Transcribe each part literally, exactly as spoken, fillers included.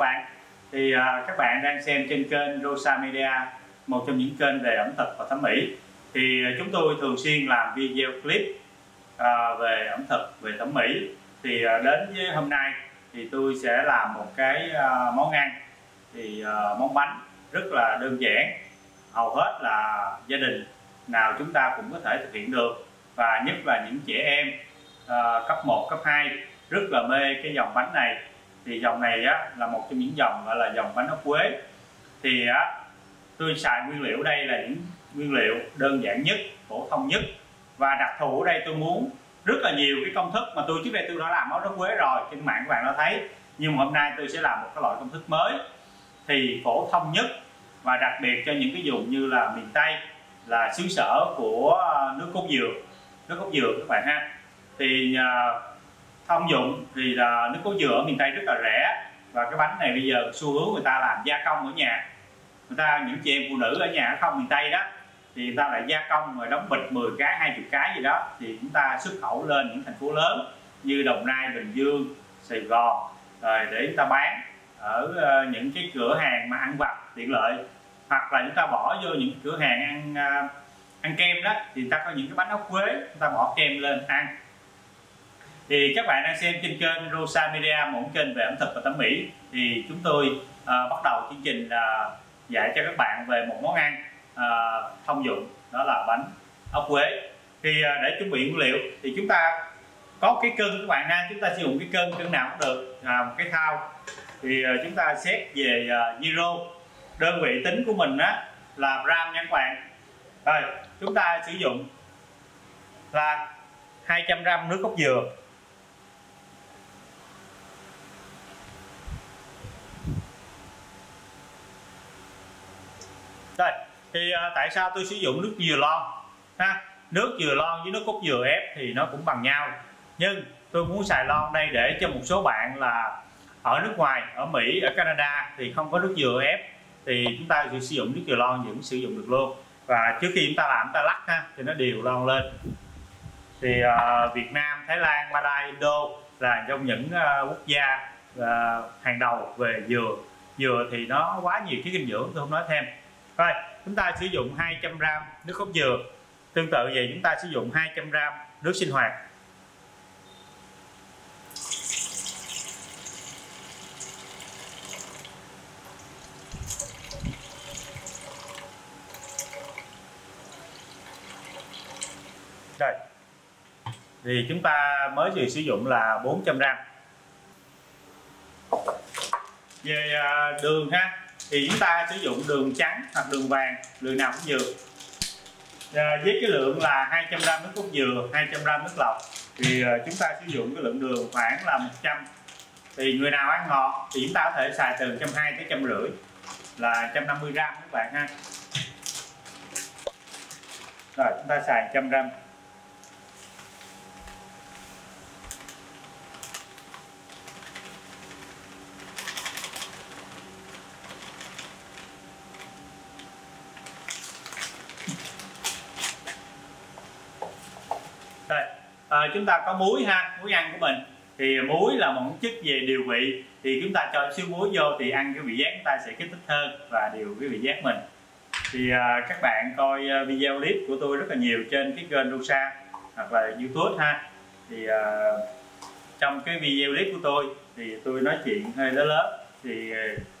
bạn. Thì à, các bạn đang xem trên kênh Rosa Media, một trong những kênh về ẩm thực và thẩm mỹ. Thì à, chúng tôi thường xuyên làm video clip à, về ẩm thực, về thẩm mỹ. Thì à, đến với hôm nay thì tôi sẽ làm một cái à, món ăn, thì à, món bánh rất là đơn giản, hầu hết là gia đình nào chúng ta cũng có thể thực hiện được, và nhất là những trẻ em à, cấp một, cấp hai rất là mê cái dòng bánh này. Thì dòng này á, là một trong những dòng gọi là dòng bánh ốc quế. Thì á, tôi xài nguyên liệu đây là những nguyên liệu đơn giản nhất, phổ thông nhất, và đặc thù ở đây tôi muốn rất là nhiều cái công thức mà tôi trước đây tôi đã làm món ốc quế rồi, trên mạng các bạn đã thấy, nhưng mà hôm nay tôi sẽ làm một cái loại công thức mới thì phổ thông nhất, và đặc biệt cho những cái vùng như là miền Tây, là xứ sở của nước cốt dừa, nước cốt dừa các bạn ha. Thì uh, thông dụng thì là nước cốt dừa ở miền Tây rất là rẻ, và cái bánh này bây giờ xu hướng người ta làm gia công ở nhà, người ta những chị em phụ nữ ở nhà không miền Tây đó thì người ta lại gia công rồi đóng bịch mười cái hai mươi cái gì đó, thì chúng ta xuất khẩu lên những thành phố lớn như Đồng Nai, Bình Dương, Sài Gòn rồi để chúng ta bán ở những cái cửa hàng mà ăn vặt tiện lợi, hoặc là chúng ta bỏ vô những cửa hàng ăn ăn kem đó, thì người ta có những cái bánh ốc quế chúng ta bỏ kem lên ăn. Thì các bạn đang xem trên kênh Rosa Media, một kênh về ẩm thực và thẩm mỹ. Thì chúng tôi uh, bắt đầu chương trình là dạy cho các bạn về một món ăn uh, thông dụng, đó là bánh ốc quế. Thì uh, để chuẩn bị nguyên liệu thì chúng ta có cái cân các bạn ha, chúng ta sử dụng cái cân cân nào cũng được, à, một cái thao. Thì uh, chúng ta xét về uh, gyro, đơn vị tính của mình á là gram nha các bạn. Rồi chúng ta sử dụng là hai trăm gram nước cốt dừa, đây. Thì à, tại sao tôi sử dụng nước dừa lon ha? Nước dừa lon với nước cốt dừa ép thì nó cũng bằng nhau, nhưng tôi muốn xài lon đây để cho một số bạn là ở nước ngoài, ở Mỹ, ở Canada thì không có nước dừa ép, thì chúng ta chỉ sử dụng nước dừa lon thì cũng sử dụng được luôn. Và trước khi chúng ta làm, chúng ta lắc ha thì nó đều lon lên. Thì à, Việt Nam, Thái Lan, Malai, Indo là trong những uh, quốc gia uh, hàng đầu về dừa. Dừa thì nó quá nhiều chất dinh dưỡng, tôi không nói thêm. Rồi, chúng ta sử dụng hai trăm gram nước cốt dừa. Tương tự vậy, chúng ta sử dụng hai trăm gram nước sinh hoạt. Rồi. Thì chúng ta mới vừa sử dụng là bốn trăm gram. Về đường ha, thì chúng ta sử dụng đường trắng hoặc đường vàng, đường nào cũng được. À, với cái lượng là hai trăm gram nước cốt dừa, hai trăm gram nước lọc, thì à, chúng ta sử dụng cái lượng đường khoảng là một trăm. Thì người nào ăn ngọt thì chúng ta có thể xài từ một trăm hai mươi tới một trăm năm mươi, là một trăm năm mươi gram các bạn ha. Rồi chúng ta xài một trăm gram. À, chúng ta có muối ha, muối ăn của mình. Thì muối là một chất về điều vị, thì chúng ta cho xíu muối vô thì ăn cái vị giác chúng ta sẽ kích thích hơn và điều cái vị giác mình. Thì à, các bạn coi video clip của tôi rất là nhiều trên cái kênh Rosa hoặc là YouTube ha. Thì à, trong cái video clip của tôi thì tôi nói chuyện hơi lớn lớn, thì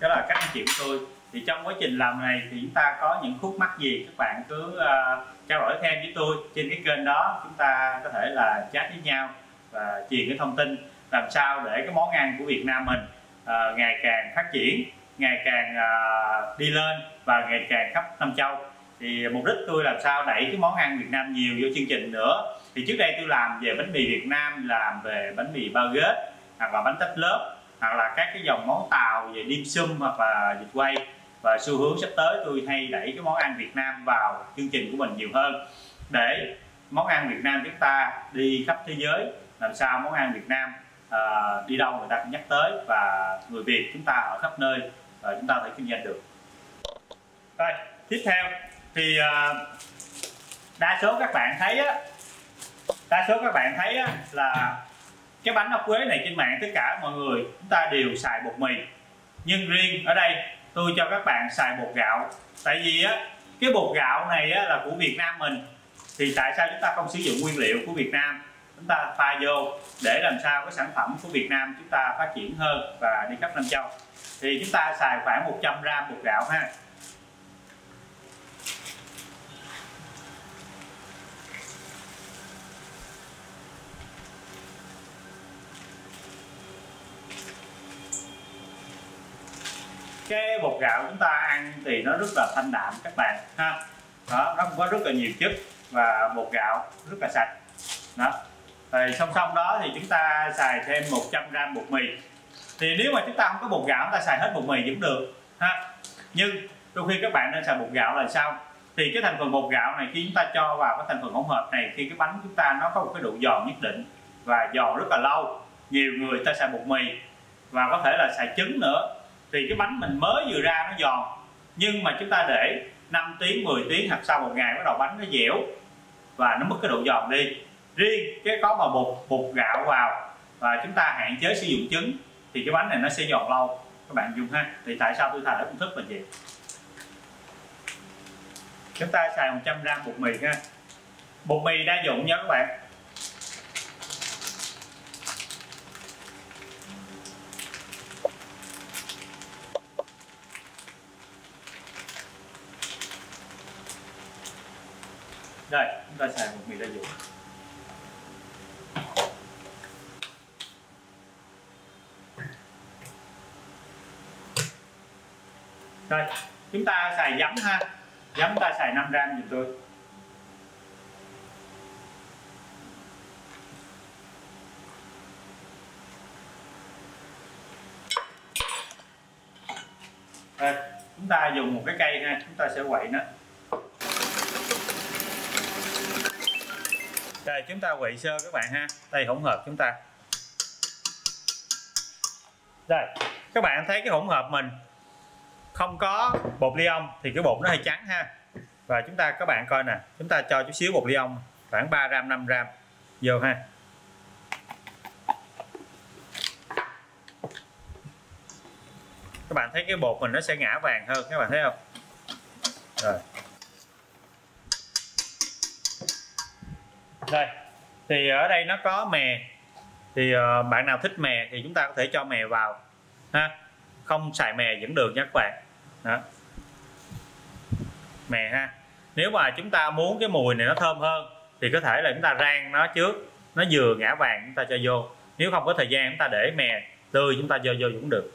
đó là cách nói chuyện của tôi. Thì trong quá trình làm này thì chúng ta có những khúc mắc gì các bạn cứ uh, trao đổi thêm với tôi trên cái kênh đó, chúng ta có thể là chat với nhau và truyền cái thông tin làm sao để cái món ăn của Việt Nam mình uh, ngày càng phát triển, ngày càng uh, đi lên và ngày càng khắp năm châu. Thì mục đích tôi làm sao đẩy cái món ăn Việt Nam nhiều vô chương trình nữa. Thì trước đây tôi làm về bánh mì Việt Nam, làm về bánh mì baguette hoặc là bánh tét lớp, hoặc là các cái dòng món tàu về dim sum hoặc là vịt quay. Và xu hướng sắp tới tôi hay đẩy cái món ăn Việt Nam vào chương trình của mình nhiều hơn, để món ăn Việt Nam chúng ta đi khắp thế giới, làm sao món ăn Việt Nam à, đi đâu người ta cũng nhắc tới, và người Việt chúng ta ở khắp nơi và chúng ta có thể kinh doanh được. Rồi, tiếp theo thì à, đa số các bạn thấy á, đa số các bạn thấy á, là cái bánh ốc quế này trên mạng tất cả mọi người chúng ta đều xài bột mì. nhưng riêng ở đây tôi cho các bạn xài bột gạo, tại vì á, cái bột gạo này á, là của Việt Nam mình, thì tại sao chúng ta không sử dụng nguyên liệu của Việt Nam, chúng ta pha vô để làm sao cái sản phẩm của Việt Nam chúng ta phát triển hơn và đi khắp năm châu. Thì chúng ta xài khoảng một trăm gram bột gạo ha. Cái bột gạo chúng ta ăn thì nó rất là thanh đạm các bạn ha, đó, nó không có rất là nhiều chất và bột gạo rất là sạch đó. Thì song song đó thì chúng ta xài thêm một trăm gram bột mì. Thì nếu mà chúng ta không có bột gạo, chúng ta xài hết bột mì cũng được ha, nhưng đôi khi các bạn nên xài bột gạo là sao? Thì cái thành phần bột gạo này khi chúng ta cho vào cái thành phần hỗn hợp này, khi cái bánh chúng ta nó có một cái độ giòn nhất định và giòn rất là lâu. Nhiều người ta xài bột mì và có thể là xài trứng nữa, thì cái bánh mình mới vừa ra nó giòn, nhưng mà chúng ta để năm tiếng, mười tiếng hoặc sau một ngày bắt đầu bánh nó dẻo và nó mất cái độ giòn đi. Riêng cái có mà bột bột gạo vào và chúng ta hạn chế sử dụng trứng thì cái bánh này nó sẽ giòn lâu các bạn dùng ha. Thì tại sao tôi thay đổi công thức là gì? Chúng ta xài một trăm gram bột mì ha. Bột mì đa dụng nha các bạn. Đây, chúng ta xài bột mì đa dụng. Rồi, chúng ta xài giấm ha. Giấm ta xài năm gram giùm tôi. Rồi, chúng ta dùng một cái cây ha, chúng ta sẽ quậy nó. Rồi, chúng ta quậy sơ các bạn ha. Đây hỗn hợp chúng ta. Rồi, các bạn thấy cái hỗn hợp mình không có bột ly ông thì cái bột nó hơi trắng ha. Và chúng ta các bạn coi nè, chúng ta cho chút xíu bột ly ông khoảng ba gram năm gram vô ha. Các bạn thấy cái bột mình nó sẽ ngả vàng hơn, các bạn thấy không? Rồi. Đây. Thì ở đây nó có mè. Thì bạn nào thích mè thì chúng ta có thể cho mè vào ha. Không xài mè vẫn được nha các bạn. Đó. Mè ha. Nếu mà chúng ta muốn cái mùi này nó thơm hơn thì có thể là chúng ta rang nó trước, nó vừa ngã vàng chúng ta cho vô. Nếu không có thời gian chúng ta để mè tươi chúng ta cho vô cũng được.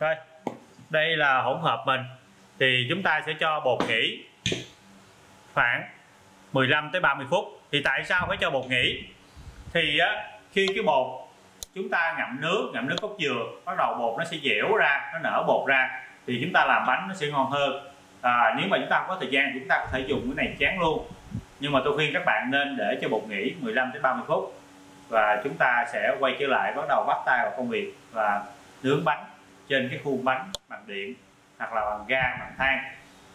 Rồi, đây là hỗn hợp mình. Thì chúng ta sẽ cho bột nghỉ khoảng mười lăm tới ba mươi phút. Thì tại sao phải cho bột nghỉ? Thì á, khi cái bột chúng ta ngậm nước, ngậm nước cốt dừa, bắt đầu bột nó sẽ dẻo ra, nó nở bột ra, thì chúng ta làm bánh nó sẽ ngon hơn. à, Nếu mà chúng ta không có thời gian chúng ta có thể dùng cái này chán luôn. Nhưng mà tôi khuyên các bạn nên để cho bột nghỉ mười lăm tới ba mươi phút. Và chúng ta sẽ quay trở lại, bắt đầu bắt tay vào công việc và nướng bánh trên cái khuôn bánh bằng điện hoặc là bằng ga, bằng than.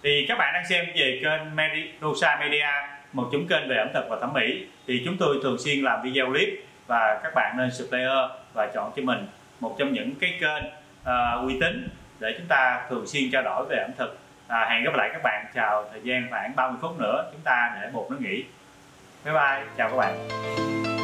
Thì các bạn đang xem về kênh Rosa Media, một chủng kênh về ẩm thực và thẩm mỹ. Thì chúng tôi thường xuyên làm video clip và các bạn nên subscribe và chọn cho mình một trong những cái kênh uh, uy tín để chúng ta thường xuyên trao đổi về ẩm thực. À, hẹn gặp lại các bạn chào thời gian khoảng ba mươi phút nữa chúng ta để bột nó nghỉ. Bye bye, chào các bạn.